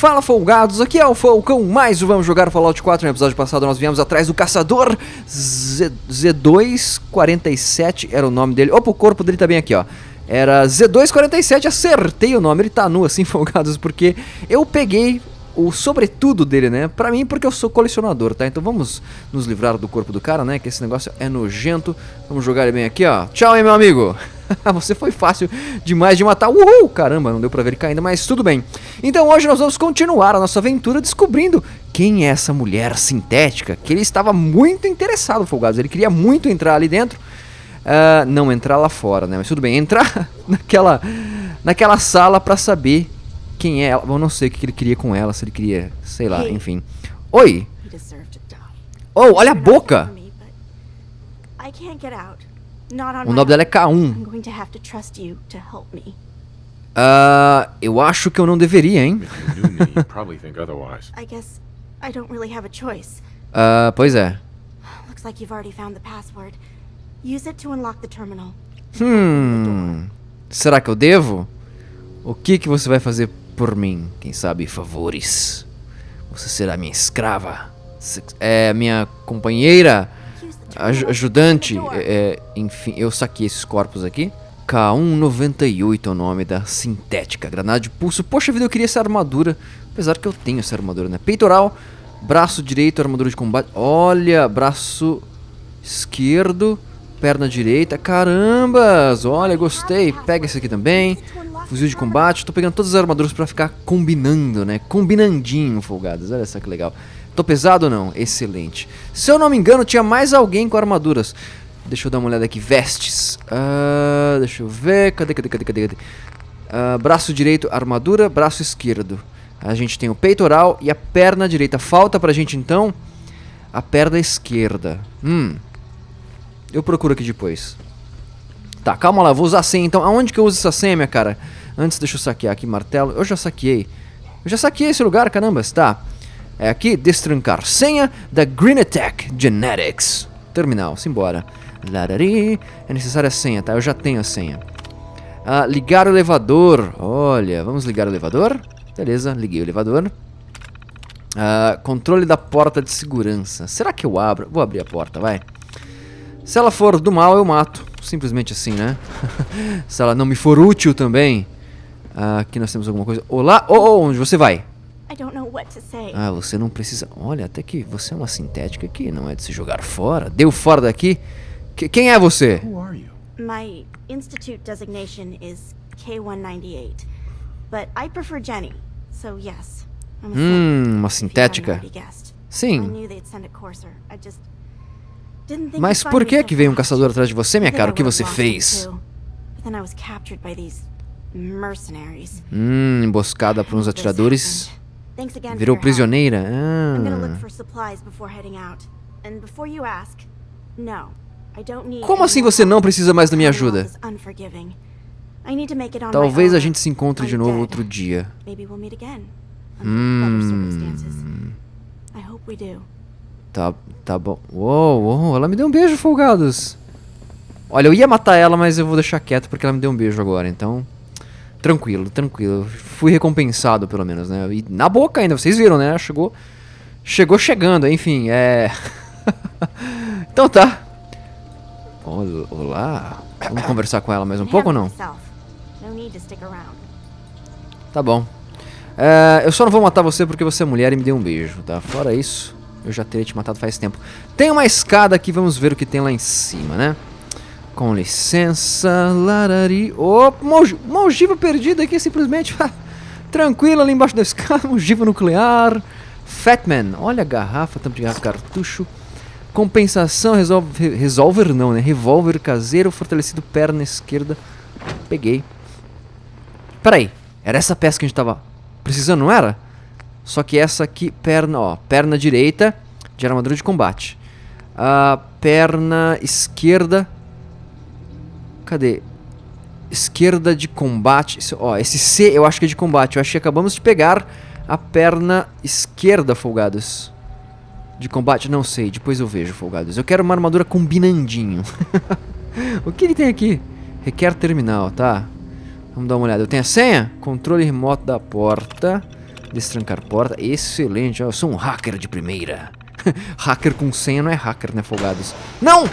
Fala folgados, aqui é o Falcão, mais o Vamos Jogar Fallout 4. No episódio passado nós viemos atrás do caçador Z247, era o nome dele. Opa, o corpo dele tá bem aqui, ó. Era Z247, acertei o nome, ele tá nu assim, folgados, porque eu peguei o sobretudo dele, né, pra mim, porque eu sou colecionador, tá, então vamos nos livrar do corpo do cara, né, que esse negócio é nojento. Vamos jogar ele bem aqui, ó, tchau, hein, meu amigo. Você foi fácil demais de matar. Uhul, caramba, não deu pra ver ele caindo, mas tudo bem. Então hoje nós vamos continuar a nossa aventura descobrindo quem é essa mulher sintética, que ele estava muito interessado, folgados. Ele queria muito entrar ali dentro, não entrar lá fora, né, mas tudo bem, entrar naquela sala pra saber quem é ela. Eu não sei o que ele queria com ela, se ele queria, sei lá, enfim. Oi! Oh, olha a boca! O nome dela é K1. Eu acho que eu não deveria, hein? Pois é. Será que eu devo? O que que você vai fazer por mim? Quem sabe favores. Você será minha escrava. É minha companheira. Ajudante, enfim, eu saquei esses corpos aqui. K1-98 é o nome da sintética. Granada de pulso, poxa vida, eu queria essa armadura. Apesar que eu tenho essa armadura, né? Peitoral, braço direito, armadura de combate. Olha, braço esquerdo, perna direita. Carambas, olha, gostei. Pega esse aqui também. Fuzil de combate, tô pegando todas as armaduras pra ficar combinando, né? Combinandinho, folgados, olha só que legal. Tô pesado ou não? Excelente. Se eu não me engano, tinha mais alguém com armaduras. Deixa eu dar uma olhada aqui. Vestes. Deixa eu ver. Cadê? Braço direito, armadura. Braço esquerdo. A gente tem o peitoral e a perna direita. Falta pra gente, então, a perna esquerda. Eu procuro aqui depois. Tá, calma lá. Vou usar a senha, então. Aonde que eu uso essa senha, minha cara? Antes, deixa eu saquear aqui. Martelo. Eu já saqueei. Eu já saqueei esse lugar, caramba. Tá. É aqui, destrancar senha da Green Tech Genetics. Terminal, simbora. Larari. É necessária a senha, tá? Eu já tenho a senha. Ligar o elevador. Olha, vamos ligar o elevador. Beleza, liguei o elevador. Controle da porta de segurança. Será que eu abro? Vou abrir a porta, vai. Se ela for do mal, eu mato. Simplesmente assim, né? Se ela não me for útil também. Aqui nós temos alguma coisa. Olá, onde você vai? Você não precisa... Olha, até que você é uma sintética aqui, não é de se jogar fora. Deu fora daqui. Quem é você? My institute designation is K1-98, but I prefer Jenny. So yes. Uma sintética. Sim. Mas por que que veio um caçador atrás de você, minha cara? O que você fez? Emboscada por uns atiradores. Virou prisioneira. Como assim você não precisa mais da minha ajuda? Talvez a gente se encontre de novo outro dia. Tá bom. Uou, ela me deu um beijo, folgados. Olha, eu ia matar ela, mas eu vou deixar quieto porque ela me deu um beijo agora, então... Tranquilo. Fui recompensado, pelo menos, né? E na boca ainda, vocês viram, né? Chegou chegando, enfim, Então tá. Olá. Vamos conversar com ela mais um pouco ou não? Tá bom. Eu só não vou matar você porque você é mulher e me deu um beijo, tá? Fora isso, eu já teria te matado faz tempo. Tem uma escada aqui, vamos ver o que tem lá em cima, né? Com licença, larari... Opa, uma ogiva perdida aqui, simplesmente. Tranquilo, ali embaixo da escada, ogiva nuclear. Fat Man, olha a garrafa, tampa de garrafa, cartucho. Compensação, resolver não, né? Revólver caseiro, fortalecido, perna esquerda. Peguei. Peraí, era essa peça que a gente tava precisando, não era? Só que essa aqui, perna direita de armadura de combate. Perna esquerda... Cadê? Esquerda de combate. Esse C eu acho que é de combate. Eu acho que acabamos de pegar a perna esquerda, folgados. De combate? Não sei. Depois eu vejo, folgados. Eu quero uma armadura combinandinho. O que ele tem aqui? Requer terminal, tá? Vamos dar uma olhada. Eu tenho a senha? Controle remoto da porta. Destrancar porta. Excelente. Eu sou um hacker de primeira. Hacker com senha não é hacker, né, folgados? Não!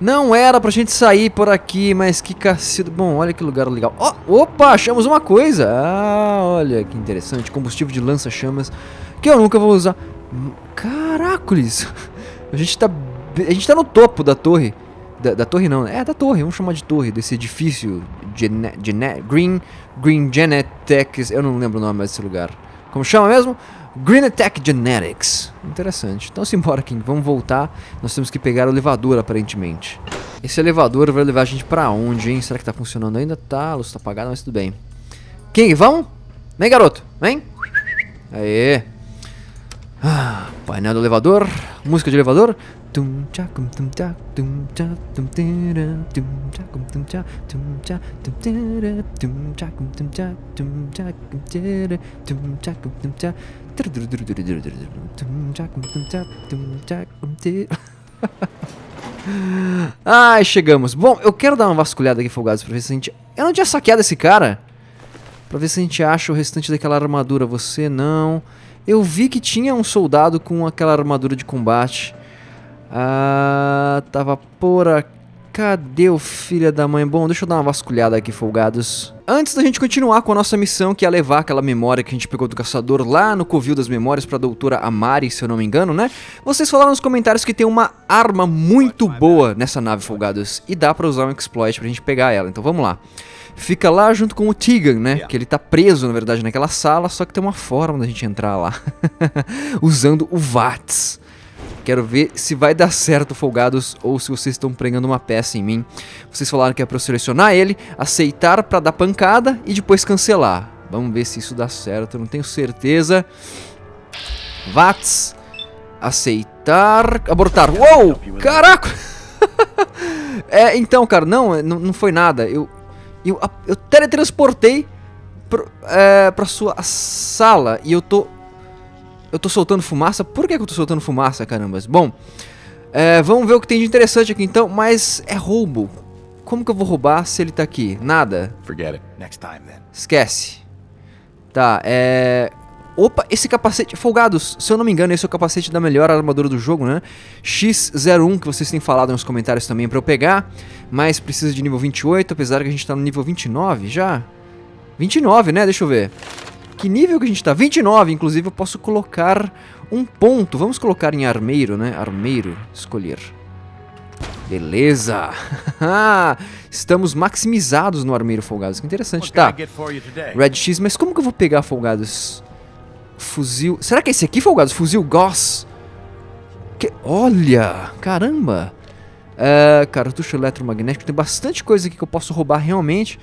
Não era pra gente sair por aqui, mas que cacete. Bom, olha que lugar legal. Oh, opa, achamos uma coisa. Ah, olha que interessante. Combustível de lança-chamas que eu nunca vou usar. Caracoles. A gente tá no topo da torre. Da torre não, é da torre, vamos chamar de torre. Desse edifício Green Genetics. Eu não lembro o nome desse lugar. Como chama mesmo? Green Tech Genetics. Interessante, então simbora, King. Vamos voltar, nós temos que pegar o elevador aparentemente. Esse elevador vai levar a gente pra onde, hein? Será que tá funcionando ainda? Tá, a luz tá apagada, mas tudo bem. King, vamos? Vem, garoto, vem. Aê. Ah, painel do elevador. Música de elevador. Ai, chegamos. Bom, eu quero dar uma vasculhada aqui, folgados, pra ver se a gente... Eu não tinha saqueado esse cara. Pra ver se a gente acha o restante daquela armadura. Você não... Eu vi que tinha um soldado com aquela armadura de combate. Ah, tava por aqui. Cadê o filho da mãe? Bom, deixa eu dar uma vasculhada aqui, folgados. Antes da gente continuar com a nossa missão, que é levar aquela memória que a gente pegou do caçador lá no Covil das Memórias pra Doutora Amari, se eu não me engano, né? Vocês falaram nos comentários que tem uma arma muito boa nessa nave, folgados. E dá pra usar um exploit pra gente pegar ela, então vamos lá. Fica lá junto com o Tegan, né? Que ele tá preso, na verdade, naquela sala, só que tem uma forma da gente entrar lá. Usando o VATS. Quero ver se vai dar certo, folgados, ou se vocês estão pregando uma peça em mim. Vocês falaram que é pra eu selecionar ele, aceitar pra dar pancada e depois cancelar. Vamos ver se isso dá certo, eu não tenho certeza. VATS. Aceitar. Abortar. Uou! Caraca! É, então, cara, não foi nada. Eu teletransportei pra sua sala e eu tô... Eu tô soltando fumaça? Por que eu tô soltando fumaça, carambas? Bom, vamos ver o que tem de interessante aqui então, mas é roubo. Como que eu vou roubar se ele tá aqui? Nada. Esquece. Tá, Opa, esse capacete... Folgados, se eu não me engano, esse é o capacete da melhor armadura do jogo, né? X01, que vocês têm falado nos comentários também pra eu pegar. Mas precisa de nível 28, apesar que a gente tá no nível 29 já. 29, né? Deixa eu ver. Que nível que a gente tá? 29, inclusive eu posso colocar um ponto. Vamos colocar em armeiro, né? Armeiro, escolher. Beleza. Estamos maximizados no armeiro, folgados. Que interessante, tá. Red X, mas como que eu vou pegar, folgados? Fuzil... Será que é esse aqui, folgados? Fuzil Gauss? Que... Olha, caramba. Cartucho eletromagnético. Tem bastante coisa aqui que eu posso roubar realmente.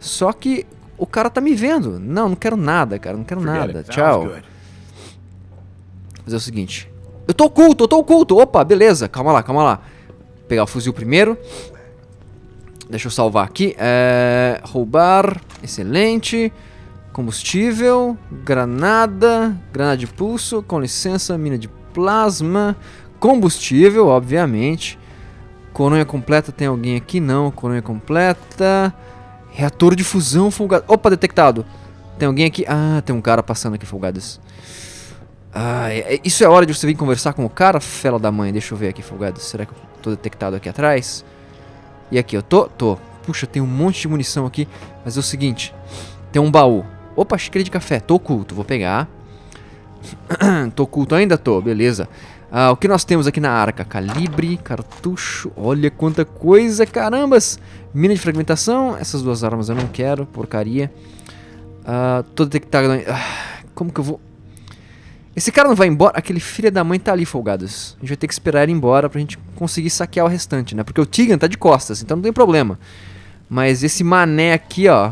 Só que... O cara tá me vendo. Não, não quero nada, cara. Não quero nada. Tchau. Vou fazer o seguinte. Eu tô oculto, eu tô oculto. Opa, beleza. Calma lá, calma lá. Vou pegar o fuzil primeiro. Deixa eu salvar aqui. Roubar. Excelente. Combustível. Granada. Granada de pulso. Com licença. Mina de plasma. Combustível, obviamente. Coronha completa. Tem alguém aqui? Não. Coronha completa. Reator de fusão, folgados. Opa, detectado. Tem alguém aqui? Ah, tem um cara passando aqui, folgados. Ah, isso é hora de você vir conversar com o cara, fela da mãe. Deixa eu ver aqui, folgados. Será que eu tô detectado aqui atrás? E aqui, eu tô? Tô. Puxa, tem um monte de munição aqui. Mas é o seguinte, tem um baú. Opa, xícara de café. Tô oculto, vou pegar. Tô oculto ainda? Tô, beleza. Ah, o que nós temos aqui na arca? Calibre, cartucho, olha quanta coisa, carambas. Mina de fragmentação, essas duas armas eu não quero, porcaria. Ah, tô detectado... como que eu vou... Esse cara não vai embora? Aquele filho da mãe tá ali, folgados. A gente vai ter que esperar ele embora pra gente conseguir saquear o restante, né? Porque o Tegan tá de costas, então não tem problema. Mas esse mané aqui, ó...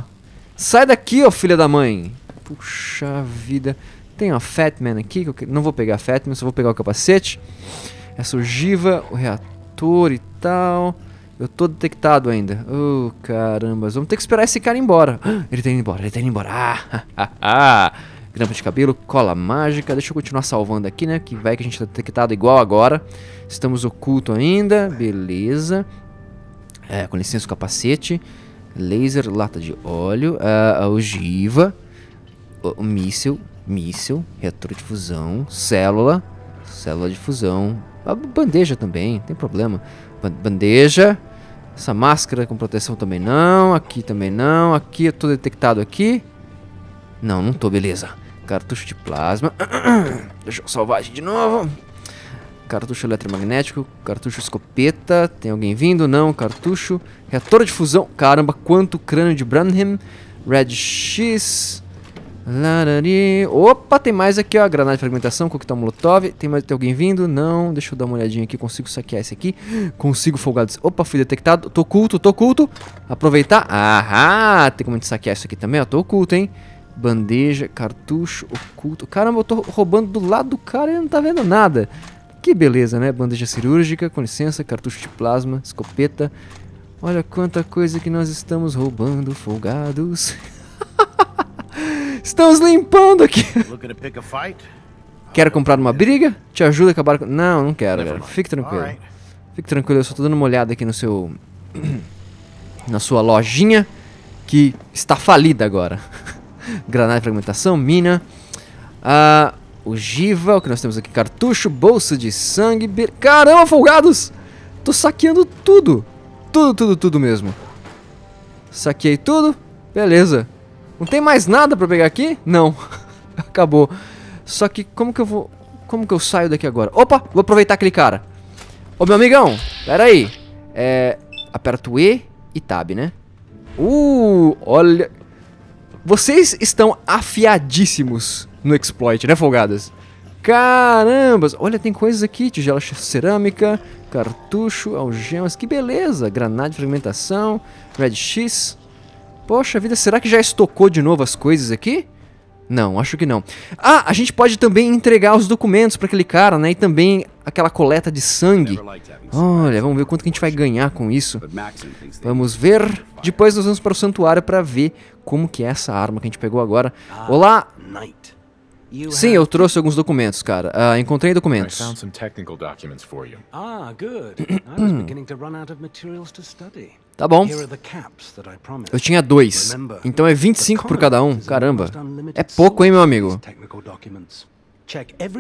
Sai daqui, ó, filha da mãe! Puxa vida... Tem, ó, Fat Man aqui, que eu não vou pegar Fat Man, só vou pegar o capacete. Essa ogiva, o reator e tal. Eu tô detectado ainda. Oh, carambas. Vamos ter que esperar esse cara ir embora. Ele tá indo embora, ele tá indo embora. Grampo de cabelo, cola mágica. Deixa eu continuar salvando aqui, né? Que vai que a gente tá detectado igual agora. Estamos oculto ainda. Beleza. Com licença, o capacete. Laser, lata de óleo. A ogiva. O míssil. míssil, reator de fusão, célula de fusão, a bandeja também, não tem problema, bandeja, essa máscara com proteção também não, aqui também não, aqui eu tô detectado aqui, não, não tô, beleza, cartucho de plasma, deixa eu salvar a gente de novo, cartucho eletromagnético, cartucho escopeta, tem alguém vindo? Não, cartucho, reator de fusão, caramba, quanto crânio de Branham, Red X, larari. Opa, tem mais aqui, ó, granada de fragmentação, coquetel molotov, tem alguém vindo? Não, deixa eu dar uma olhadinha aqui, consigo saquear esse aqui, consigo folgados, opa, fui detectado, tô oculto, aproveitar, ahá, tem como a gente saquear isso aqui também, ó, tô oculto, hein, bandeja, cartucho, oculto, caramba, eu tô roubando do lado do cara e ele não tá vendo nada, que beleza, né, bandeja cirúrgica, com licença, cartucho de plasma, escopeta, olha quanta coisa que nós estamos roubando, folgados. Estamos limpando aqui. Quero comprar uma briga? Te ajuda a acabar com... Não, não quero, galera. Fique tranquilo. Fique tranquilo, eu só tô dando uma olhada aqui no seu... na sua lojinha, que está falida agora. Granada de fragmentação, mina. Ogiva, o que nós temos aqui? Cartucho, bolsa de sangue... Caramba, folgados! Tô saqueando tudo. Tudo mesmo. Saqueei tudo. Beleza. Não tem mais nada pra pegar aqui? Não. Acabou. Só que como que eu vou... Como que eu saio daqui agora? Opa! Vou aproveitar aquele cara. Ô, meu amigão. Pera aí. É... Aperto E e Tab, né? Olha... Vocês estão afiadíssimos no exploit, né, folgadas? Carambas! Olha, tem coisas aqui. Tigela cerâmica, cartucho, algemas. Que beleza! Granada de fragmentação, Red X... Poxa vida, será que já estocou de novo as coisas aqui? Não, acho que não. Ah, a gente pode também entregar os documentos para aquele cara, né? E também aquela coleta de sangue. Olha, vamos ver quanto que a gente vai ganhar com isso. Vamos ver. Depois nós vamos para o santuário para ver como que é essa arma que a gente pegou agora. Olá! Sim, eu trouxe alguns documentos, cara. Encontrei documentos. Tá bom. Eu tinha 2. Então é 25 por cada um. Caramba. É pouco, hein, meu amigo?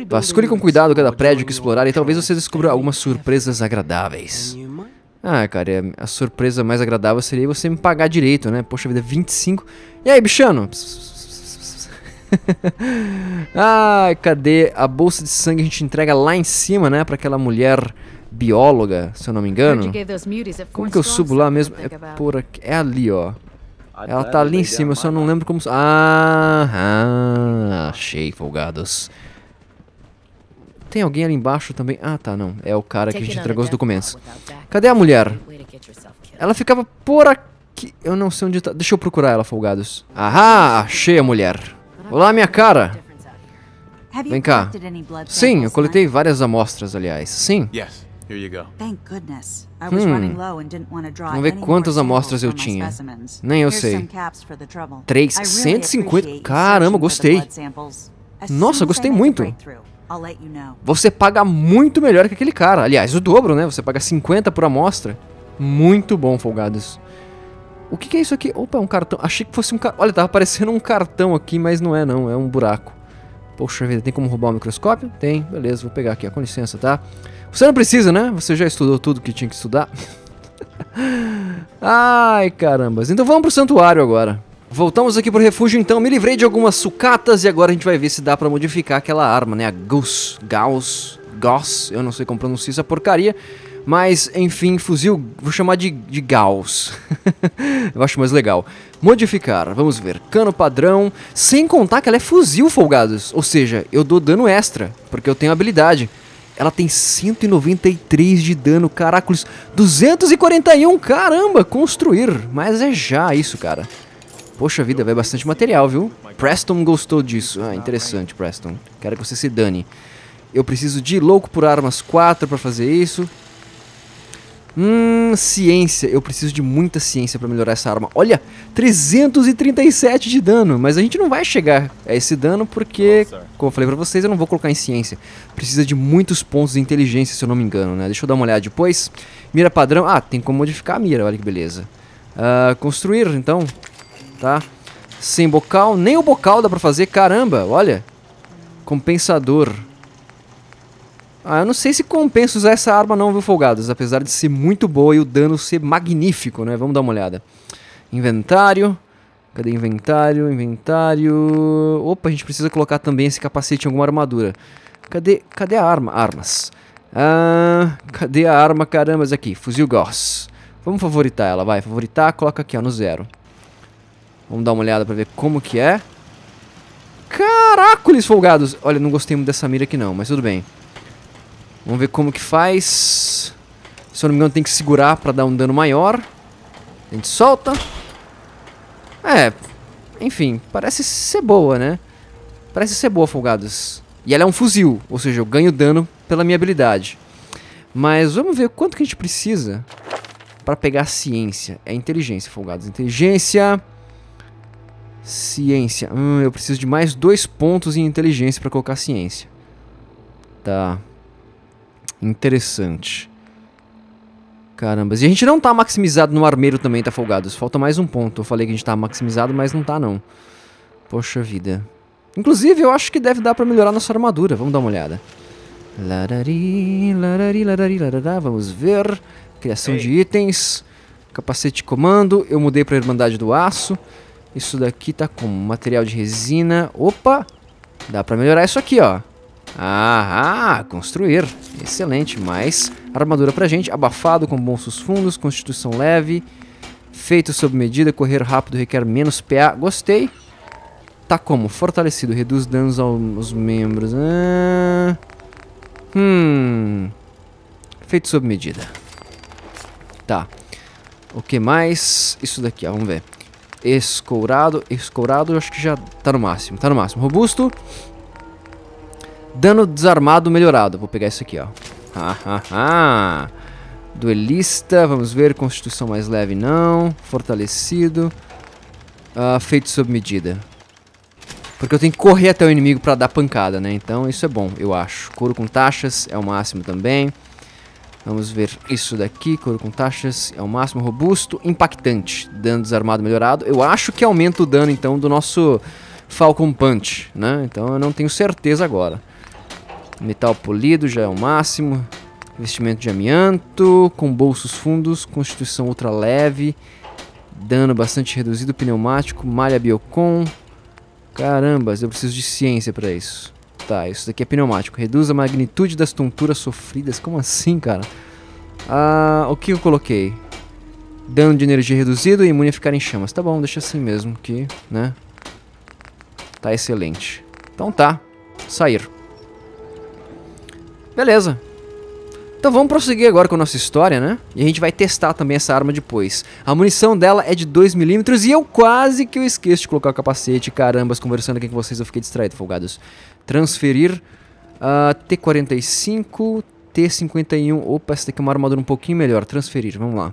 Vasculhe com cuidado cada prédio que explorar e talvez você descubra algumas surpresas agradáveis. Ah, cara, a surpresa mais agradável seria você me pagar direito, né? Poxa vida, 25. E aí, bichano? Ai, cadê a bolsa de sangue? A gente entrega lá em cima, né? Pra aquela mulher bióloga, se eu não me engano. Como que eu subo lá mesmo? É por aqui. É ali, ó. Ela tá ali em cima, eu só não lembro como... Ah, achei, folgados. Tem alguém ali embaixo também? Ah, tá, não. É o cara que a gente entregou os documentos. Cadê a mulher? Ela ficava por aqui. Eu não sei onde tá. Deixa eu procurar ela, folgados. Ahá, achei a mulher. Olá, minha cara. Vem cá. Sim, eu coletei várias amostras, aliás. Sim. Vamos ver quantas amostras eu tinha. Nem eu sei. 3, 150. Caramba, gostei. Nossa, gostei muito. Você paga muito melhor que aquele cara. Aliás, o dobro, né? Você paga 50 por amostra. Muito bom, folgados. O que é isso aqui? Opa, é um cartão. Achei que fosse um cartão. Olha, tava aparecendo um cartão aqui, mas não é não. É um buraco. Poxa vida, tem como roubar o microscópio? Tem. Beleza, vou pegar aqui. Ó, com licença, tá? Você não precisa, né? Você já estudou tudo que tinha que estudar. Ai, carambas. Então vamos pro santuário agora. Voltamos aqui pro refúgio, então. Me livrei de algumas sucatas e agora a gente vai ver se dá pra modificar aquela arma, né? A Gauss. Eu não sei como pronuncia essa porcaria. Mas, enfim, fuzil, vou chamar de Gauss. Eu acho mais legal. Modificar, vamos ver. Cano padrão, sem contar que ela é fuzil, folgados. Ou seja, eu dou dano extra, porque eu tenho habilidade. Ela tem 193 de dano, caracoles. 241, caramba, construir. Mas é já isso, cara. Poxa vida, vai bastante material, viu? Preston gostou disso. Ah, interessante, Preston. Quero que você se dane. Eu preciso de louco por armas 4 pra fazer isso. Ciência. Eu preciso de muita ciência pra melhorar essa arma. Olha, 337 de dano. Mas a gente não vai chegar a esse dano porque, como eu falei pra vocês, eu não vou colocar em ciência. Precisa de muitos pontos de inteligência, se eu não me engano, né? Deixa eu dar uma olhada depois. Mira padrão. Ah, tem como modificar a mira. Olha que beleza. Construir, então. Tá. Sem bocal. Nem o bocal dá pra fazer. Caramba, olha. Compensador. Ah, eu não sei se compensa usar essa arma não, viu, folgados? Apesar de ser muito boa e o dano ser magnífico, né? Vamos dar uma olhada. Inventário. Cadê inventário? Inventário... Opa, a gente precisa colocar também esse capacete em alguma armadura. Cadê a arma? Armas. Ah, cadê a arma? Caramba, aqui. Fuzil Gauss. Vamos favoritar ela, vai. Favoritar, coloca aqui, ó, no 0. Vamos dar uma olhada pra ver como que é. Caracoles, folgados! Olha, não gostei muito dessa mira aqui não, mas tudo bem. Vamos ver como que faz. Se eu não me engano, tem que segurar pra dar um dano maior. A gente solta. É, enfim, parece ser boa, né? Parece ser boa, folgados. E ela é um fuzil, ou seja, eu ganho dano pela minha habilidade. Mas vamos ver quanto que a gente precisa pra pegar a ciência. É inteligência, folgados. Inteligência. Ciência. Eu preciso de mais 2 pontos em inteligência pra colocar ciência. Tá. Interessante. Caramba, e a gente não tá maximizado no armeiro também, tá, folgados? Falta mais 1 ponto. Eu falei que a gente tá maximizado, mas não tá, não. Poxa vida. Inclusive, eu acho que deve dar pra melhorar nossa armadura. Vamos dar uma olhada. Larari, larari, larari, larará. Vamos ver. Criação de itens. Capacete de comando. Eu mudei pra Irmandade do Aço. Isso daqui tá com material de resina. Opa! Dá pra melhorar isso aqui, ó. Ah, construir. Excelente. Mais armadura pra gente. Abafado com bolsos fundos. Constituição leve. Feito sob medida. Correr rápido requer menos PA. Gostei. Tá como? Fortalecido. Reduz danos aos membros. Ah. Feito sob medida. Tá. O que mais? Isso daqui, ó. Vamos ver. Escourado. Escourado, eu acho que já tá no máximo. Tá no máximo. Robusto. Dano desarmado melhorado. Vou pegar isso aqui, ó. Duelista. Vamos ver. Constituição mais leve, não. Fortalecido. Feito sob medida. Porque eu tenho que correr até o inimigo pra dar pancada, né? Então isso é bom, eu acho. Couro com taxas é o máximo também. Vamos ver isso daqui. Couro com taxas é o máximo. Robusto. Impactante. Dano desarmado melhorado. Eu acho que aumenta o dano, então, do nosso Falcon Punch, né? Então eu não tenho certeza agora. Metal polido já é o máximo. Vestimento de amianto. Com bolsos fundos. Constituição ultra leve. Dano bastante reduzido. Pneumático. Malha biocom. Carambas, eu preciso de ciência pra isso. Tá, isso daqui é pneumático. Reduz a magnitude das tonturas sofridas. Como assim, cara? Ah, o que eu coloquei? Dano de energia reduzido e imune a ficar em chamas. Tá bom, deixa assim mesmo que, né? Tá excelente. Então tá, sair. Beleza. Então vamos prosseguir agora com a nossa história, né? E a gente vai testar também essa arma depois. A munição dela é de 2mm e eu quase que eu esqueço de colocar o capacete. Carambas, conversando aqui com vocês eu fiquei distraído, folgados. Transferir. T45, T51. Opa, essa daqui é uma armadura um pouquinho melhor. Transferir, vamos lá.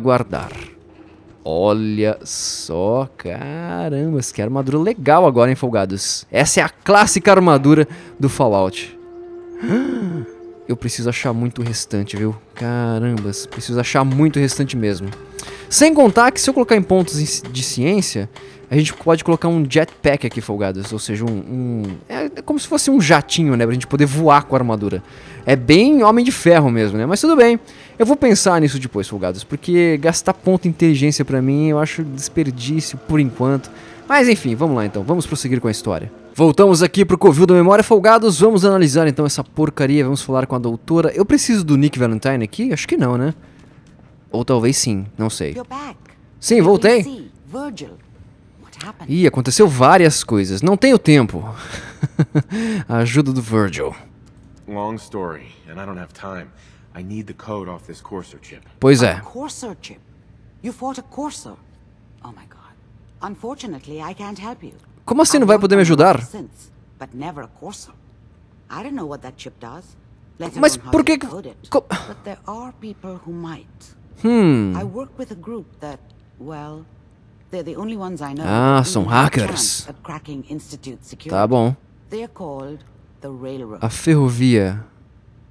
Guardar. Olha só, carambas, que armadura legal agora, hein, folgados? Essa é a clássica armadura do Fallout. Eu preciso achar muito o restante, viu? Carambas, preciso achar muito o restante mesmo. Sem contar que se eu colocar em pontos de ciência, a gente pode colocar um jetpack aqui, folgados. Ou seja, é como se fosse um jatinho, né? Pra gente poder voar com a armadura. É bem Homem de Ferro mesmo, né? Mas tudo bem. Eu vou pensar nisso depois, folgados. Porque gastar ponto de inteligência pra mim, eu acho desperdício por enquanto. Mas enfim, vamos lá então. Vamos prosseguir com a história. Voltamos aqui pro Covil da Memória, folgados. Vamos analisar então essa porcaria. Vamos falar com a doutora. Eu preciso do Nick Valentine aqui? Acho que não, né? Ou talvez sim, não sei. Sim, voltei. Ih, aconteceu várias coisas. Não tenho tempo. A ajuda do Virgil. Pois é. Como assim não vai poder me ajudar? Mas por que... Ah, são hackers. Tá bom. A ferrovia.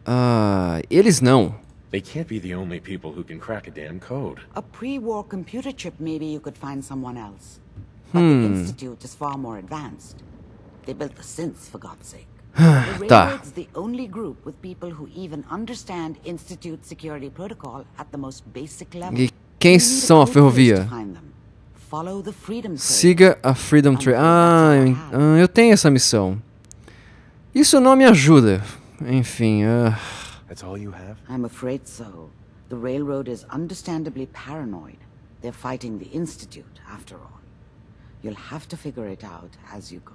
Ah, eles não. They can't be the only people who can crack a damn code. A pre-war computer chip, maybe you could find someone else. But the Institute is far more advanced. They built the synths, for God's sake. The Railroad's the only group with people who even understand Institute security protocol at the most basic level. E quem são a ferrovia? Siga a Freedom Trail. Ah, eu tenho essa missão. Isso não me ajuda. Enfim, That's all you have? I'm afraid so. The Railroad is understandably paranoid. They're fighting the Institute, after all. You'll have to figure it out as you go.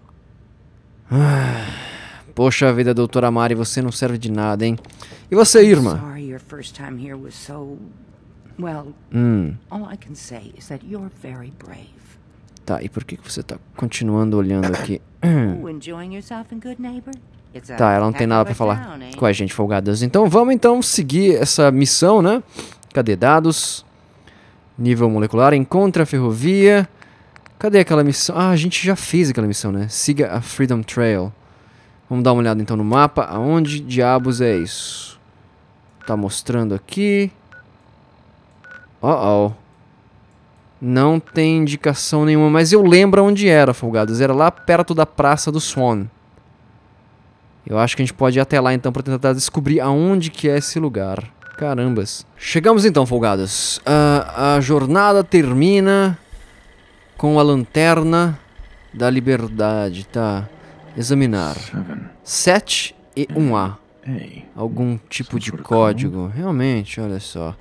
Poxa vida, doutora Amari, você não serve de nada, hein? E você, irmã? Sorry your first time here was so... Well, all I can say is that you're very brave. Tá, e por que você tá continuando olhando aqui? Enjoying yourself and good neighbor? Tá, ela não tem nada pra falar com a gente, folgadas. Então vamos seguir essa missão, né? Cadê dados? Nível molecular, encontra a ferrovia. Cadê aquela missão? Ah, a gente já fez aquela missão, né? Siga a Freedom Trail. Vamos dar uma olhada então no mapa. Aonde diabos é isso? Tá mostrando aqui. Não tem indicação nenhuma, mas eu lembro onde era, folgadas. Era lá perto da Praça do Swan. Eu acho que a gente pode ir até lá então pra tentar descobrir aonde que é esse lugar. Carambas. Chegamos então, folgados. A jornada termina com a lanterna da liberdade, tá? Examinar. 7 e 1A. Algum tipo de código. Realmente, olha só.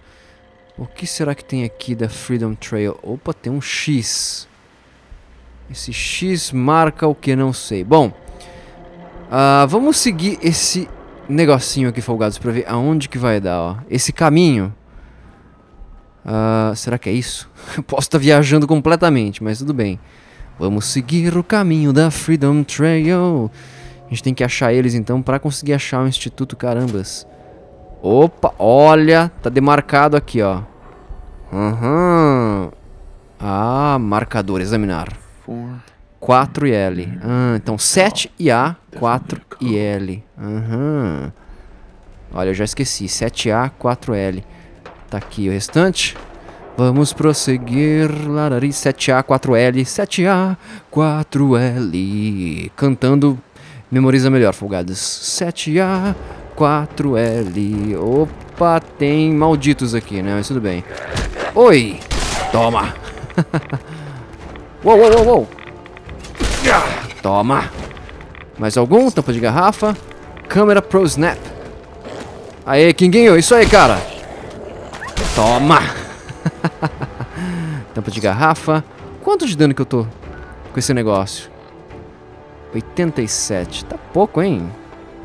O que será que tem aqui da Freedom Trail? Opa, tem um X. Esse X marca o que? Não sei. Bom... vamos seguir esse negocinho aqui, folgados, pra ver aonde que vai dar, ó. Esse caminho. Será que é isso? Eu posso estar viajando completamente, mas tudo bem. Vamos seguir o caminho da Freedom Trail. A gente tem que achar eles, então, pra conseguir achar o Instituto, carambas. Opa, olha, tá demarcado aqui, ó. Ah, marcador, examinar. 4 e L. Então 7 e A, 4 e L. Olha, eu já esqueci. 7A, 4L. Tá aqui o restante. Vamos prosseguir. Larari, 7A, 4L. 7A, 4L. Cantando, memoriza melhor, folgados. 7A, 4L. Opa, tem malditos aqui, né? Mas tudo bem. Oi! Toma! Uou, uou, uou, uou! Toma. Mais algum? Tampa de garrafa. Câmera Pro Snap. Aê, quem ganhou? Isso aí, cara. Toma. Tampa de garrafa. Quanto de dano que eu tô com esse negócio? 87. Tá pouco, hein?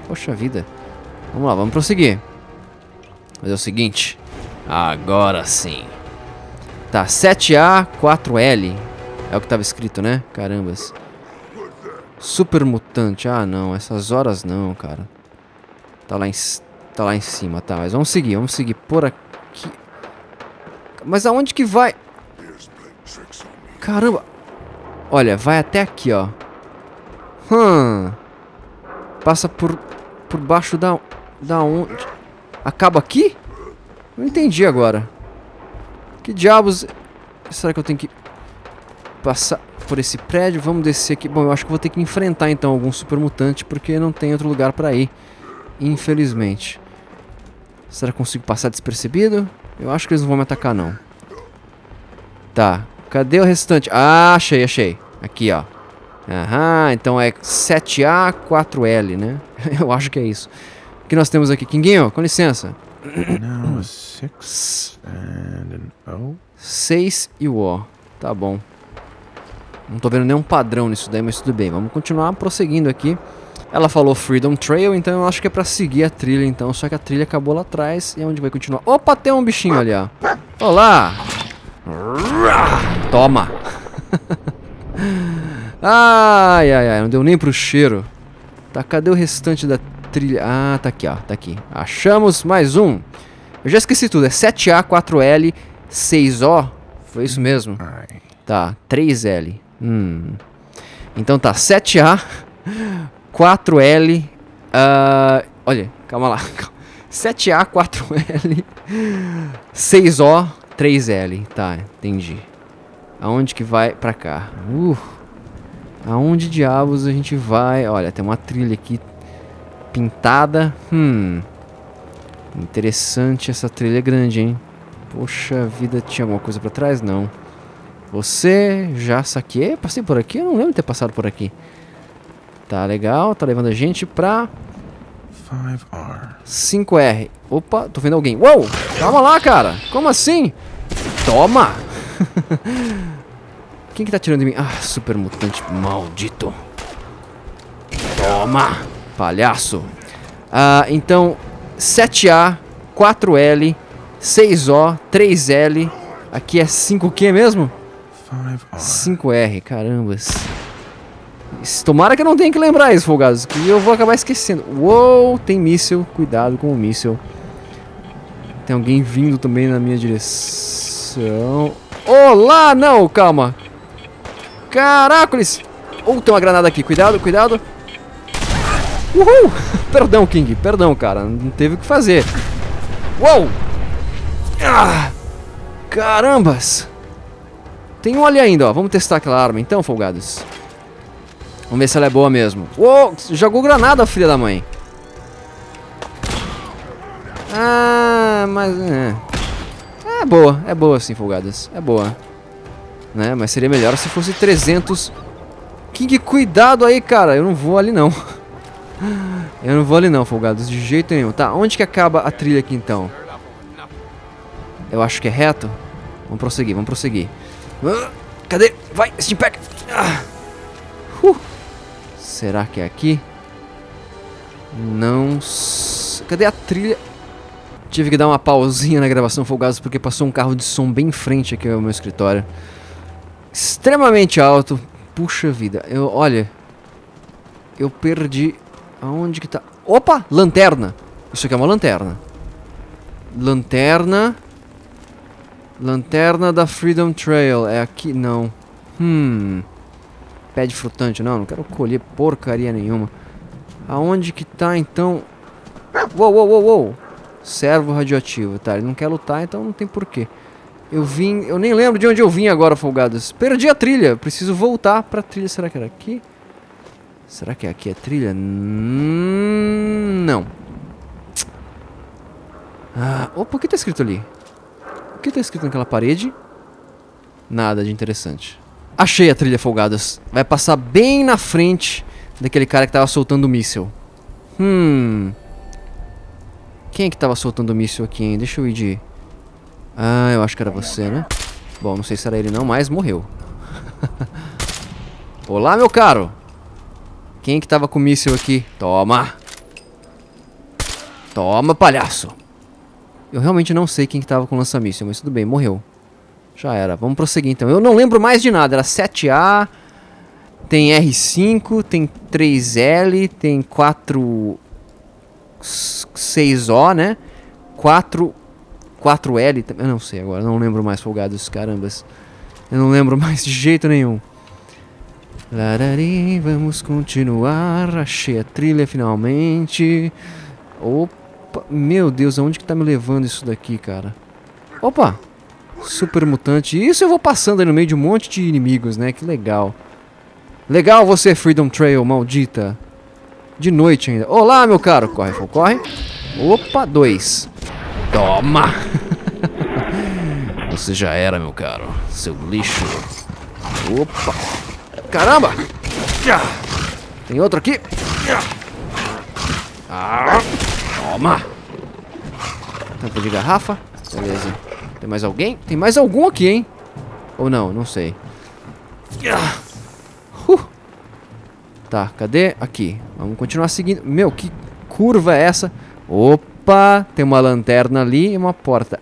Poxa vida. Vamos lá, vamos prosseguir. Mas é o seguinte. Agora sim. Tá, 7A, 4L. É o que tava escrito, né? Carambas. Super mutante. Ah, não. Essas horas não, cara. Tá lá em cima, tá. Mas vamos seguir. Vamos seguir por aqui. Mas aonde que vai? Caramba. Olha, vai até aqui, ó. Passa por baixo da onde? Acaba aqui? Não entendi agora. Que diabos... Será que eu tenho que... passar por esse prédio, vamos descer aqui. Bom, eu acho que vou ter que enfrentar então algum super mutante, porque não tem outro lugar pra ir, infelizmente. Será que consigo passar despercebido? Eu acho que eles não vão me atacar, não. Tá, cadê o restante? Ah, achei, achei. Aqui, ó. Aham, então é 7A, 4L, né? Eu acho que é isso. O que nós temos aqui? Kinguinho, com licença. 6 e o O. Tá bom. Não tô vendo nenhum padrão nisso daí, mas tudo bem. Vamos continuar prosseguindo aqui. Ela falou Freedom Trail, então eu acho que é pra seguir a trilha, então. Só que a trilha acabou lá atrás. E é onde vai continuar? Opa, tem um bichinho ali, ó. Olá! Toma! Ai, ai, ai. Não deu nem pro cheiro. Tá, cadê o restante da trilha? Ah, tá aqui, ó. Tá aqui. Achamos mais um. Eu já esqueci tudo. É 7A, 4L, 6O. Foi isso mesmo. Tá, 3L. Então tá, 7A, 4L, olha, calma lá, 7A, 4L, 6O, 3L, tá, entendi. Aonde que vai pra cá? Aonde diabos a gente vai? Olha, tem uma trilha aqui pintada. Interessante, essa trilha é grande, hein? Poxa vida, tinha alguma coisa pra trás? Não. Você já saquei? Passei por aqui? Eu não lembro de ter passado por aqui. Tá legal, tá levando a gente pra... 5R. Opa, tô vendo alguém. Uou, calma lá, cara. Como assim? Toma. Quem que tá atirando em mim? Ah, super mutante maldito. Toma, palhaço. Então, 7A, 4L, 6O, 3L. Aqui é 5Q mesmo? 5R, carambas. Tomara que eu não tenha que lembrar isso, folgados, que eu vou acabar esquecendo. Uou, tem míssil. Cuidado com o míssil. Tem alguém vindo também na minha direção. Olá, não, calma. Caracoles. Tem uma granada aqui, cuidado, cuidado. Uhul. Perdão, King, perdão, cara. Não teve o que fazer. Uou. Carambas. Tem um ali ainda, ó. Vamos testar aquela arma então, folgados. Vamos ver se ela é boa mesmo. Uou, jogou granada, filha da mãe. Ah, mas... É boa, sim, folgadas. É boa. Né, mas seria melhor se fosse 300. King, cuidado aí, cara. Eu não vou ali, não. Eu não vou ali, não, folgados. De jeito nenhum. Tá, onde que acaba a trilha aqui, então? Eu acho que é reto. Vamos prosseguir, vamos prosseguir. Cadê? Vai, Steampack. Será que é aqui? Não. Cadê a trilha? Tive que dar uma pausinha na gravação, folgados, porque passou um carro de som bem em frente aqui ao meu escritório. Extremamente alto. Puxa vida. Olha. Eu perdi. Aonde que tá? Opa! Lanterna. Isso aqui é uma lanterna. Lanterna. Lanterna da Freedom Trail. É aqui? Não. Pé de frutante, não quero colher porcaria nenhuma. Aonde que tá então? Uou, uou, uou, uou. Servo radioativo, tá, ele não quer lutar, então não tem porquê. Eu nem lembro de onde eu vim agora, folgados. Perdi a trilha, preciso voltar pra trilha. Será que era aqui? Será que aqui é a trilha? Não. Opa, o que tá escrito ali? O que tá escrito naquela parede? Nada de interessante. Achei a trilha, folgadas. Vai passar bem na frente daquele cara que tava soltando o míssil. Quem é que tava soltando o míssil aqui, hein? Deixa eu ir de... Ah, eu acho que era você, né? Bom, não sei se era ele não, mas morreu. Olá, meu caro. Quem é que tava com o míssil aqui? Toma. Toma, palhaço. Eu realmente não sei quem que tava com o lança-míssil, mas tudo bem, morreu. Já era, vamos prosseguir então. Eu não lembro mais de nada, era 7A, tem R5, tem 3L, tem 4... 6O, né? 4L, eu não sei agora, não lembro mais, folgados, carambas. Eu não lembro mais de jeito nenhum. Larari, vamos continuar, achei a trilha finalmente. Opa, meu Deus, aonde que tá me levando isso daqui, cara? Opa! Super mutante. Isso eu vou passando aí no meio de um monte de inimigos, né? Que legal. Legal você, Freedom Trail, maldita. De noite ainda. Olá, meu caro. Corre, corre. Opa, 2. Toma. Você já era, meu caro. Seu lixo. Opa. Caramba. Tem outro aqui. Toma. Tampa de garrafa. Beleza. Tem mais alguém? Tem mais algum aqui, hein? Ou não, não sei. Tá, cadê? Aqui. Vamos continuar seguindo. Meu, que curva é essa? Opa, tem uma lanterna ali e uma porta.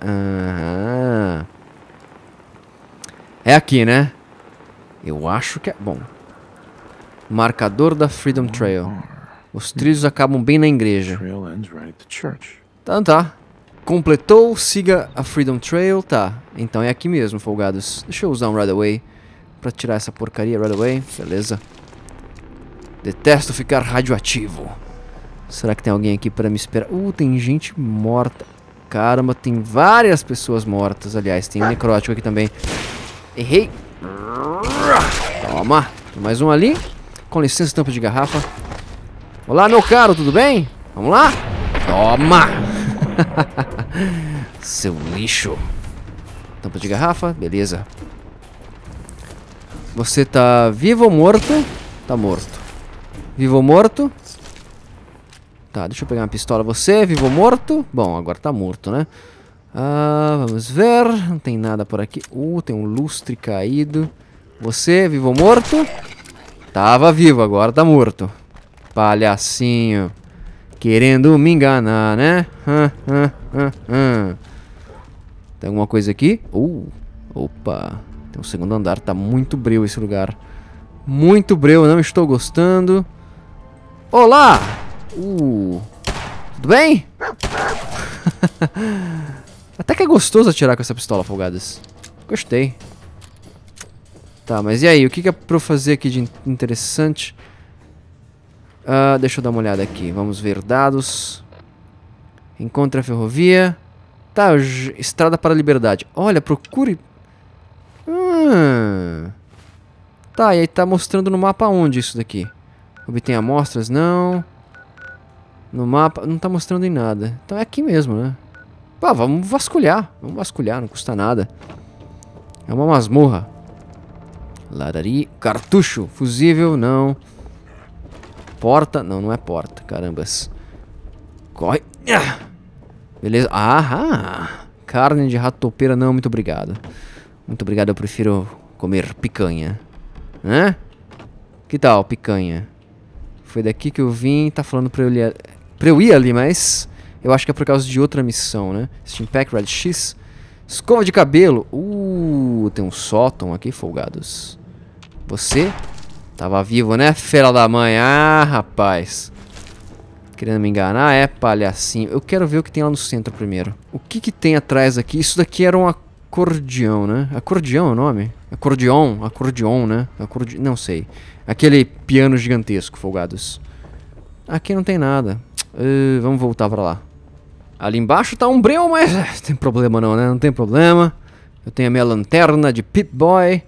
É aqui, né? Eu acho que é... Bom. Marcador da Freedom Trail. Os trilhos acabam bem na igreja. Então tá. Completou, siga a Freedom Trail, tá. Então é aqui mesmo, folgados. Deixa eu usar um Radaway pra tirar essa porcaria, Radaway, beleza. Detesto ficar radioativo. Será que tem alguém aqui pra me esperar? Tem gente morta. Caramba, tem várias pessoas mortas. Aliás, tem um necrótico aqui também. Errei. Toma, tem mais um ali. Com licença, tampa de garrafa. Olá, meu caro, tudo bem? Vamos lá? Toma! Seu lixo. Tampa de garrafa, beleza. Você tá vivo ou morto? Tá morto. Vivo ou morto? Tá, deixa eu pegar uma pistola. Você, vivo ou morto? Bom, agora tá morto, né? Ah, vamos ver. Não tem nada por aqui. Tem um lustre caído. Você, vivo ou morto? Tava vivo, agora tá morto. Palhacinho. Querendo me enganar, né? Tem alguma coisa aqui? Opa. Tem um segundo andar. Tá muito breu esse lugar. Muito breu, não estou gostando. Olá! Tudo bem? Até que é gostoso atirar com essa pistola, folgadas. Gostei. Tá, mas e aí? O que é pra eu fazer aqui de interessante? Deixa eu dar uma olhada aqui. Vamos ver dados. Encontre a ferrovia. Tá, estrada para a liberdade. Olha, procure... Tá, e aí tá mostrando no mapa onde isso daqui? Obtém amostras? Não. No mapa, não tá mostrando em nada. Então é aqui mesmo, né? Pá, vamos vasculhar. Vamos vasculhar, não custa nada. É uma masmorra. Larari. Cartucho. Fusível, não. Porta. Não, não é porta. Carambas. Corre. Beleza. Aham. Carne de rato toupeira, não, muito obrigado. Muito obrigado, eu prefiro comer picanha. Né? Que tal, picanha? Foi daqui que eu vim, tá falando pra eu ir ali, mas eu acho que é por causa de outra missão, né? Steampack, Red X. Escova de cabelo. Tem um sótão aqui, folgados. Você tava vivo, né, fera da mãe? Ah, rapaz. Querendo me enganar, é, palhacinho. Eu quero ver o que tem lá no centro primeiro. O que que tem atrás aqui? Isso daqui era um acordeão, né? Acordeão é o nome? Acordeon, né? Não sei. Aquele piano gigantesco, folgados. Aqui não tem nada. Vamos voltar pra lá. Ali embaixo tá um breu, mas... tem problema não, né? Não tem problema. Eu tenho a minha lanterna de Pip-Boy.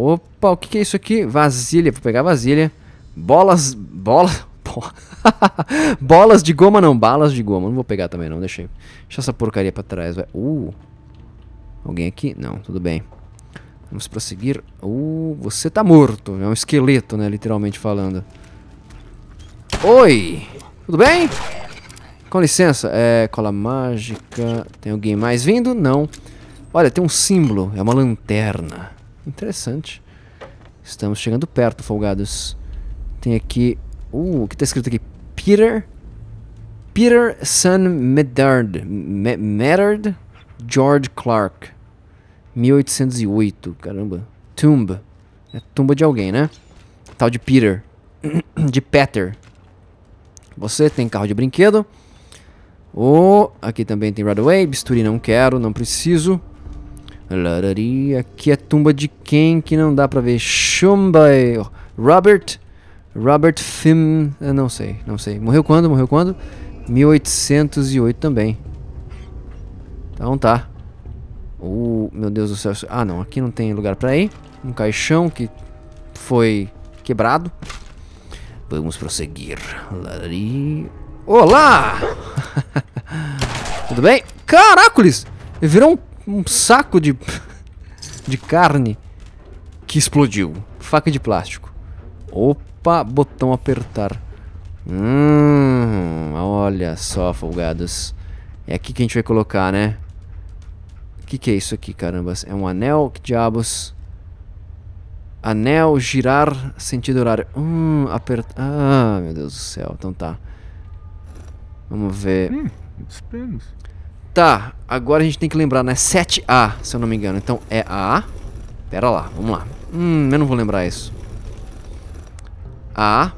Opa, o que é isso aqui? Vasilha, vou pegar a vasilha. Bolas de goma não, balas de goma. Não vou pegar também não, deixa essa porcaria pra trás, velho. Alguém aqui? Não, tudo bem. Vamos prosseguir. Você tá morto. É um esqueleto, né? Literalmente falando. Oi! Tudo bem? Com licença. Cola mágica. Tem alguém mais vindo? Não. Olha, tem um símbolo. É uma lanterna. Interessante. Estamos chegando perto, folgados. Tem aqui... o que tá escrito aqui? Peter San Medard. Medard? George Clark. 1808, caramba. Tumba. É tumba de alguém, né? Tal de Peter. De Peter. Você tem carro de brinquedo. Aqui também tem Radaway. Bisturi não quero, não preciso. Larari. Aqui é tumba de quem que não dá pra ver. Shumbai. Robert Fim. Não sei. Morreu quando? 1808 também. Então tá. Meu Deus do céu. Ah, não. Aqui não tem lugar pra ir. Um caixão que foi quebrado. Vamos prosseguir. Olá! Tudo bem? Caracoles! Virou um saco de carne que explodiu. Faca de plástico. Opa, botão apertar. Olha só, folgados. É aqui que a gente vai colocar, né? O que é isso aqui, caramba? É um anel? Que diabos? Anel, girar, sentido horário. Apertar... Ah, meu Deus do céu. Então tá. Vamos ver. Tá, agora a gente tem que lembrar, né? 7A, se eu não me engano. Então é A. Pera lá, vamos lá. Eu não vou lembrar isso. A.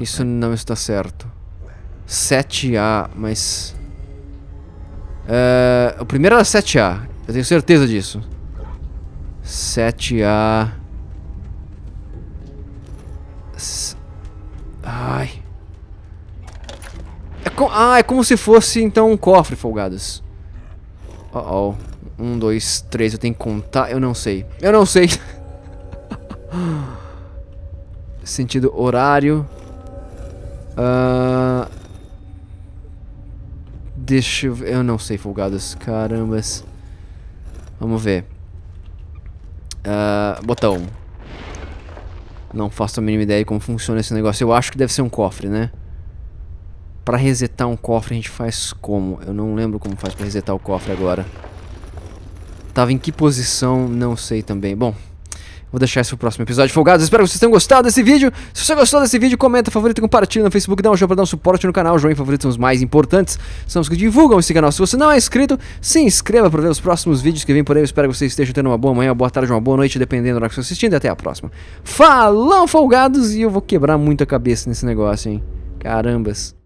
Isso não está certo. 7A, mas... o primeiro era 7A. Eu tenho certeza disso. 7A. Ai. É como se fosse então um cofre, folgados. Um, dois, três, eu tenho que contar? Eu não sei. Eu não sei. Sentido horário. Deixa eu ver. Eu não sei, folgados. Carambas. Vamos ver. Botão. Não faço a mínima ideia de como funciona esse negócio. Eu acho que deve ser um cofre, né? Pra resetar um cofre a gente faz como? Eu não lembro como faz pra resetar o cofre agora. Tava em que posição? Não sei também. Bom, vou deixar isso pro próximo episódio, folgados. Espero que vocês tenham gostado desse vídeo. Se você gostou desse vídeo, comenta, favorita, compartilha no Facebook, dá um joinha pra dar um suporte no canal. Joinha e favorito são os mais importantes. São os que divulgam esse canal. Se você não é inscrito, se inscreva pra ver os próximos vídeos que vêm por aí. Eu espero que vocês estejam tendo uma boa manhã, uma boa tarde, uma boa noite, dependendo da hora que você está assistindo. E até a próxima. Falou, folgados! E eu vou quebrar muito a cabeça nesse negócio, hein? Carambas.